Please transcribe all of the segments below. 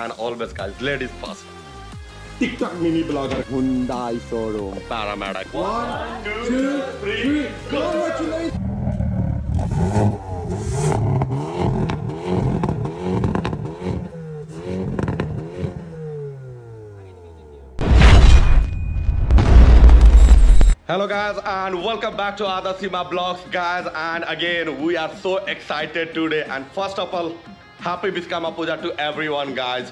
And always, guys, ladies first. TikTok mini blogger. Hyundai showroom. Paramedic. 1, 2, 3, congratulations. Hello guys and welcome back to Adasima blogs guys, and again we are so excited today and first of all happy Vishwakarma Puja to everyone guys.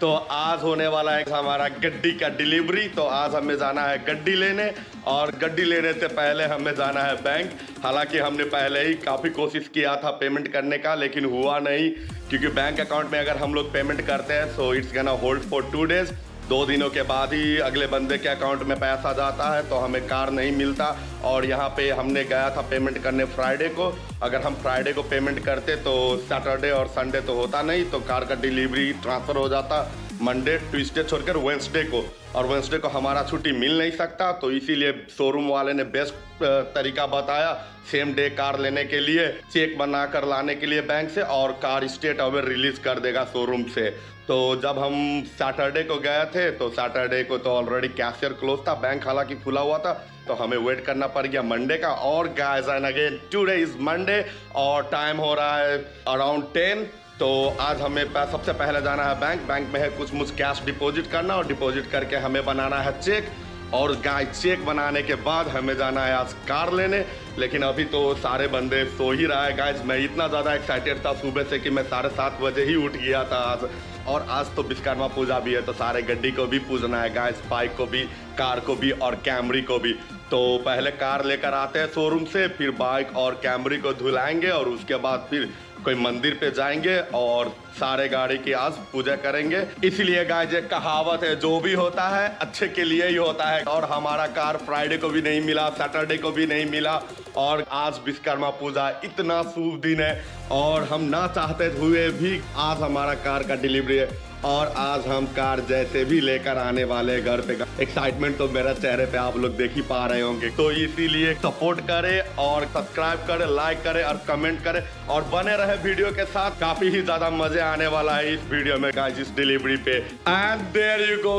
तो आज होने वाला है हमारा गड्डी का delivery. तो आज हमें जाना है गड्डी लेने और गड्डी लेने से पहले हमें जाना है बैंक। हालांकि हमने पहले ही काफ़ी कोशिश किया था पेमेंट करने का लेकिन हुआ नहीं, क्योंकि बैंक अकाउंट में अगर हम लोग पेमेंट करते हैं so it's gonna hold for 2 days। 2 दिनों के बाद ही अगले बंदे के अकाउंट में पैसा जाता है तो हमें कार नहीं मिलता। और यहाँ पे हमने गया था पेमेंट करने फ्राइडे को, अगर हम फ्राइडे को पेमेंट करते तो सैटरडे और संडे तो होता नहीं, तो कार का डिलीवरी ट्रांसफ़र हो जाता मंडे ट्यूसडे छोड़कर वेंसडे को, और वेंसडे को हमारा छुट्टी मिल नहीं सकता। तो इसीलिए शोरूम वाले ने बेस्ट तरीका बताया सेम डे कार लेने के लिए, चेक बना कर लाने के लिए बैंक से, और कार स्टेट अवे रिलीज़ कर देगा शोरूम से। तो जब हम सैटरडे को गए थे तो सैटरडे को तो ऑलरेडी कैशियर क्लोज था, बैंक हालांकि खुला हुआ था, तो हमें वेट करना पड़ गया मंडे का। और guys and again today is Monday और टाइम हो रहा है अराउंड 10। तो आज हमें सबसे पहले जाना है बैंक में है कुछ मुझ कैश डिपॉजिट करना, और डिपॉजिट करके हमें बनाना है चेक, और गाइस चेक बनाने के बाद हमें जाना है आज कार लेने। लेकिन अभी तो सारे बंदे सो ही रहा है गाइस। मैं इतना ज़्यादा एक्साइटेड था सुबह से कि मैं 7:30 बजे ही उठ गया था आज, और आज तो विश्वकर्मा पूजा भी है तो सारे गड्डी को भी पूजना है गाइस, बाइक को भी, कार को भी और कैमरी को भी। तो पहले कार लेकर आते हैं शोरूम से, फिर बाइक और कैमरी को धुलाएंगे, और उसके बाद फिर कोई मंदिर पे जाएंगे और सारे गाड़ी की आज पूजा करेंगे। इसलिए गाइस एक कहावत है, जो भी होता है अच्छे के लिए ही होता है, और हमारा कार फ्राइडे को भी नहीं मिला, सैटरडे को भी नहीं मिला, और आज विश्वकर्मा पूजा इतना शुभ दिन है, और हम ना चाहते हुए भी आज हमारा कार का डिलीवरी है। और आज हम कार जैसे भी लेकर आने वाले घर पे। एक्साइटमेंट तो मेरा चेहरे पे आप लोग देख ही पा रहे होंगे। तो इसीलिए सपोर्ट करें और सब्सक्राइब करें, लाइक करें और कमेंट करें, और बने रहे वीडियो के साथ। काफी ही ज्यादा मजे आने वाला है इस वीडियो में गाइस, इस डिलीवरी पे। एंड देयर यू गो,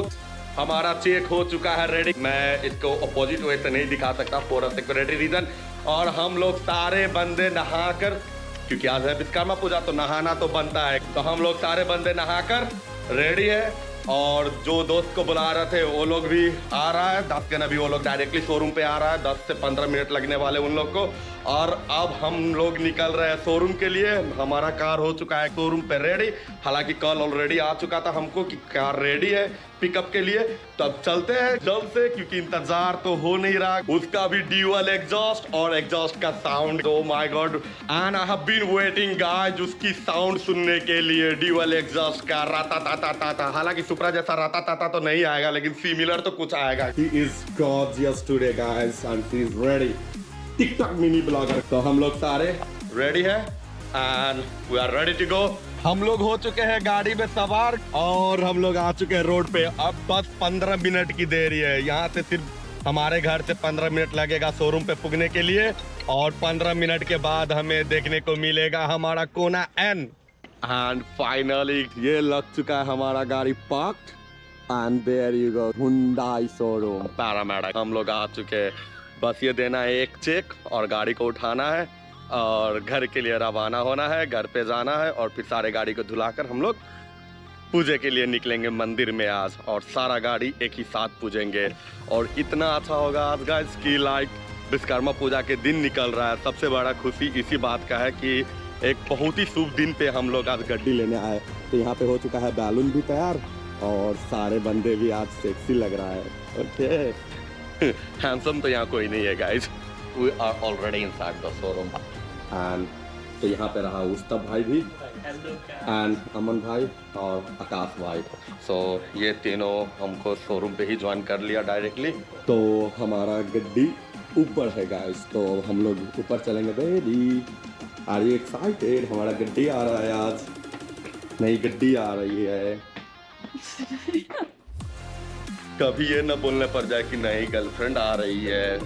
हमारा चेक हो चुका है रेडी। मैं इसको अपोजिट वे से नहीं दिखा सकता फॉर सिक्योरिटी रीजन। और हम लोग सारे बंदे नहाकर, क्योंकि आज है विश्वकर्मा पूजा तो नहाना तो बनता है, तो हम लोग सारे बंदे नहाकर रेडी है। और जो दोस्त को बुला रहे थे वो लोग भी आ रहा है, 10 दिन अभी वो लोग डायरेक्टली शोरूम पे आ रहा है, 10 से 15 मिनट लगने वाले उन लोग को। और अब हम लोग निकल रहे हैं शोरूम के लिए। हमारा कार हो चुका है शोरूम पे रेडी, हालांकि कॉल ऑलरेडी आ चुका था हमको कि कार रेडी है पिकअप के लिए। तो अब चलते हैं जल्द से, क्योंकि इंतजार तो हो नहीं रहा। उसका भी ड्यूअल एग्जॉस्ट और एग्जॉस्ट का sound, oh my god. And I have been waiting guys उसकी साउंड सुनने के लिए, ड्यूअल एग्जॉस्ट का राता ताता ताता। हालांकि सुप्रा जैसा राता ताता तो नहीं आएगा लेकिन सिमिलर तो कुछ आएगा। He is gorgeous today guys and he is ready, TikTok mini blogger. तो हम लोग सारे रेडी है and we are ready to go. हम लोग हो चुके हैं गाड़ी में सवार और हम लोग आ चुके हैं रोड पे। अब बस 15 मिनट की देरी है, यहाँ से सिर्फ हमारे घर से 15 मिनट लगेगा शोरूम पे पुगने के लिए, और 15 मिनट के बाद हमें देखने को मिलेगा हमारा कोना N। एंड फाइनली ये लग चुका है हमारा गाड़ी park. And there you go, Hyundai showroom paramedic. हम लोग आ चुके हैं, बस ये देना है एक चेक और गाड़ी को उठाना है और घर के लिए रवाना होना है, घर पे जाना है, और फिर सारे गाड़ी को धुलाकर हम लोग पूजे के लिए निकलेंगे मंदिर में आज, और सारा गाड़ी एक ही साथ पूजेंगे। और इतना अच्छा होगा आज गाइस कि लाइक विश्वकर्मा पूजा के दिन निकल रहा है। सबसे बड़ा खुशी इसी बात का है कि एक बहुत ही शुभ दिन पे हम लोग आज गड्डी लेने आए। तो यहाँ पे हो चुका है बैलून भी तैयार, और सारे बंदे भी आज सेक्सी लग रहा है। ओके हैंडसम तो यहाँ कोई नहीं है guys. We are already inside the showroom and तो यहाँ पे रहा उस्तव भाई भी एंड अमन भाई और आकाश भाई। सो ये तीनों हमको शोरूम पे ही ज्वाइन कर लिया डायरेक्टली। तो हमारा गड्डी ऊपर है गाइस, तो हम लोग ऊपर चलेंगे। Baby are you excited? हमारा गड्डी आ रहा है आज, नई गड्डी आ रही है। कभी ये न बोलने पड़ जाए कि नई गर्लफ्रेंड आ रही है।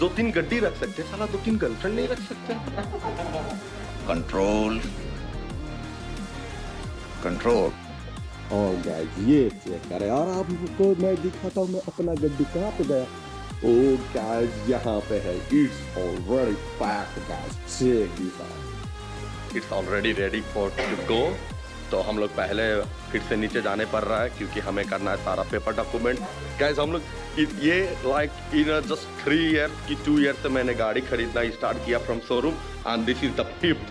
2-3 गड्डी रख सकते, साला 2-3 गर्लफ्रेंड नहीं रख सकते। कंट्रोल। और गाइस ये चेक करें, और आपको मैं दिखाता हूँ मैं अपना गड्डी कहाँ पे गया। ओ गाइस यहाँ पे है, it's already packed guys, check this out, it's already ready for to go. तो हम लोग पहले फिर से नीचे जाने पड़ रहा है क्योंकि हमें करना है सारा पेपर डॉक्यूमेंट। गाइस हम लोग ये लाइक इन जस्ट 3 ईयर की 2 ईयर से मैंने गाड़ी खरीदना स्टार्ट किया from showroom and this is the 5th।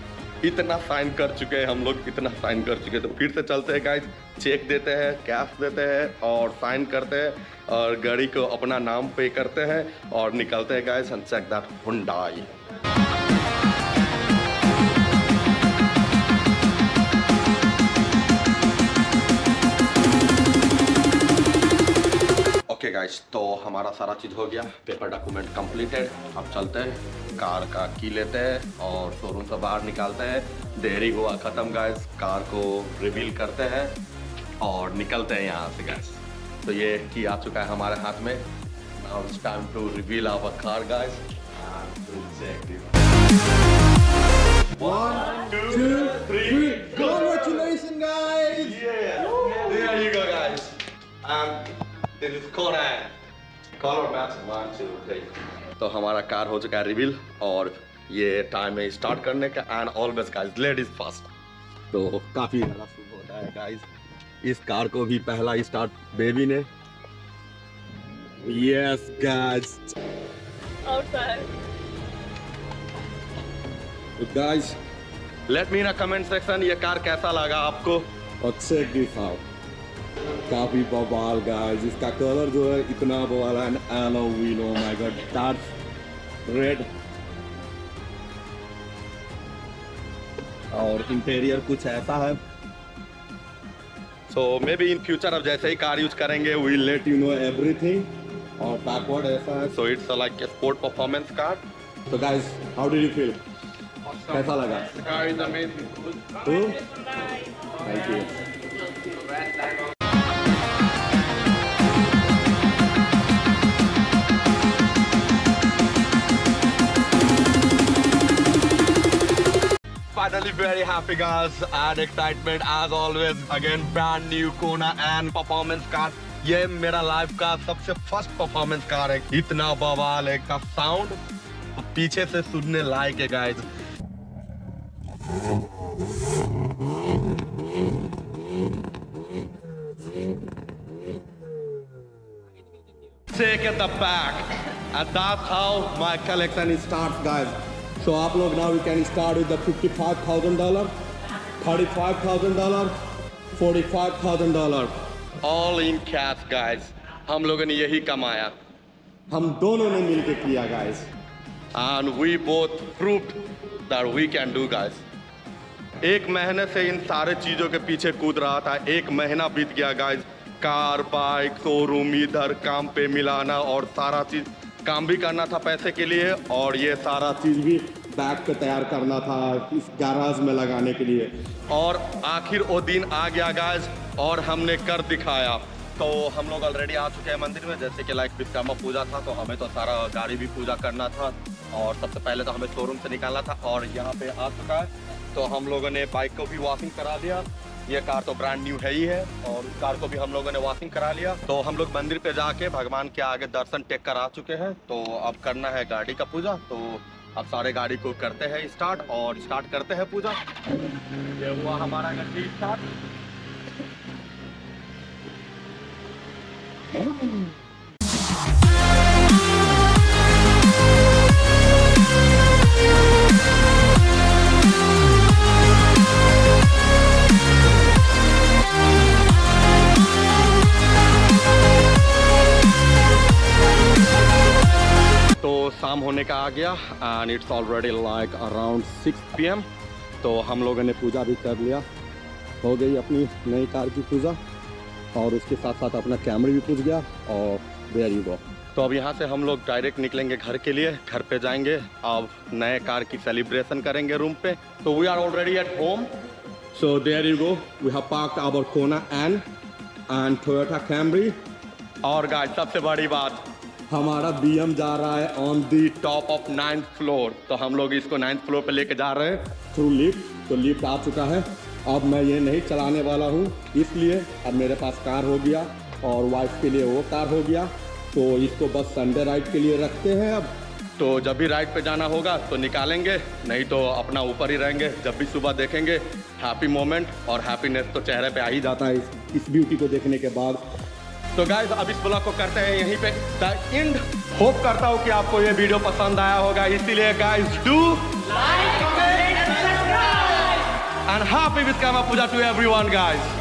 इतना साइन कर चुके हैं हम लोग, इतना साइन कर चुके हैं। तो फिर से चलते हैं गाइस, चेक देते हैं, कैश देते हैं और साइन करते हैं और गाड़ी को अपना नाम पे करते हैं और निकलते हैं guys and check that Hyundai। Okay guys, तो हमारा सारा चीज़ हो गया, पेपर डॉक्यूमेंट कंप्लीटेड। अब चलते हैं, कार का की लेते हैं और शोरूम से बाहर निकालते हैं। देरी हुआ ख़त्म गाइस, कार को रिवील करते हैं और निकलते हैं यहाँ से गाइस। तो ये की आ चुका है हमारे हाथ में, now it's time to reveal our car guys. This is Kona N. Color match 1, 2, 3. तो हमारा कार हो चुका है रिवील और ये टाइम है स्टार्ट करने का and always guys ladies first. तो काफ़ी ज़्यादा शुभ होता है गाइस, इस कार को भी पहला स्टार्ट बेबी ने। Yes guys, guys let me in comment section ये कार कैसा लगा आपको। अच्छे दिखाओ, काफी बवाल गाइस, इसका कलर जो है इतना बवाल है, alloy wheel, oh my god, dark red. और इंटीरियर कुछ ऐसा है, सो मे बी इन फ्यूचर अब जैसे ही कार यूज करेंगे we will let you know everything. और बैकवर्ड ऐसा है, so it's like a sport performance car. तो guys how did you feel, कैसा लगा? Thank you. Finally very happy guys and excitement as always, again brand new Kona N performance car। ये मेरा life का सबसे first performance car है, इतना बवाल है का साउंड, पीछे से सुनने लायक है guys। Check at the back and that's how my collection starts guys। So आप लोग now we can start with the $55,000, $35,000, $45,000, all in cash guys। हम लोगों ने यही कमाया, हम दोनों ने मिलके किया guys, and we both proved that we can do guys। एक महीने से इन सारे चीज़ों के पीछे कूद रहा था, एक महीना बीत गया guys। कार, बाइक, शोरूम, इधर काम पे मिलाना और सारा चीज़, काम भी करना था पैसे के लिए और ये सारा चीज़ भी बैग पे तैयार करना था इस गैराज में लगाने के लिए, और आखिर वो दिन आ गया गाइस और हमने कर दिखाया। तो हम लोग ऑलरेडी आ चुके हैं मंदिर में, जैसे कि लाइक विश्वकर्मा पूजा था तो हमें तो सारा गाड़ी भी पूजा करना था और सबसे पहले तो हमें शोरूम से निकालना था और यहाँ पे आ चुका है। तो हम लोगों ने बाइक को भी वॉशिंग करा दिया, ये कार तो ब्रांड न्यू है ही है, और इस कार को भी हम लोगों ने वॉशिंग करा लिया। तो हम लोग मंदिर पे जाके भगवान के आगे दर्शन टेक कर आ चुके हैं। तो अब करना है गाड़ी का पूजा, तो अब सारे गाड़ी को करते हैं स्टार्ट और स्टार्ट करते हैं पूजा। ये हुआ हमारा गाड़ी स्टार्ट। शाम होने का आ गया and it's already like around 6 PM। तो हम लोगों ने पूजा भी कर लिया, हो गई अपनी नई कार की पूजा और उसके साथ साथ अपना कैमरा भी पूज गया और देयर यू गो। तो अब यहाँ से हम लोग डायरेक्ट निकलेंगे घर के लिए, घर पे जाएंगे, अब नए कार की सेलिब्रेशन करेंगे रूम पे। तो we are already at home, so there you go, we have parked our Kona N and Toyota Camry। और गाइस सबसे बड़ी बात, हमारा बीएम जा रहा है on the top of 9th floor. तो हम लोग इसको 9th फ्लोर पे लेके जा रहे हैं थ्रू लिफ्ट। तो लिफ्ट आ चुका है। अब मैं ये नहीं चलाने वाला हूँ, इसलिए अब मेरे पास कार हो गया और वाइफ के लिए वो कार हो गया। तो इसको बस संडे राइड के लिए रखते हैं। अब तो जब भी राइड पे जाना होगा तो निकालेंगे, नहीं तो अपना ऊपर ही रहेंगे। जब भी सुबह देखेंगे हैप्पी मोमेंट और हैप्पीनेस तो चेहरे पे आ ही जाता है इस ब्यूटी को देखने के बाद। तो गाइस अब इस ब्लॉग को करते हैं यहीं पे द एंड। होप करता हूँ कि आपको ये वीडियो पसंद आया होगा, इसीलिए guys do like and happy Vishwakarma Puja to everyone guys.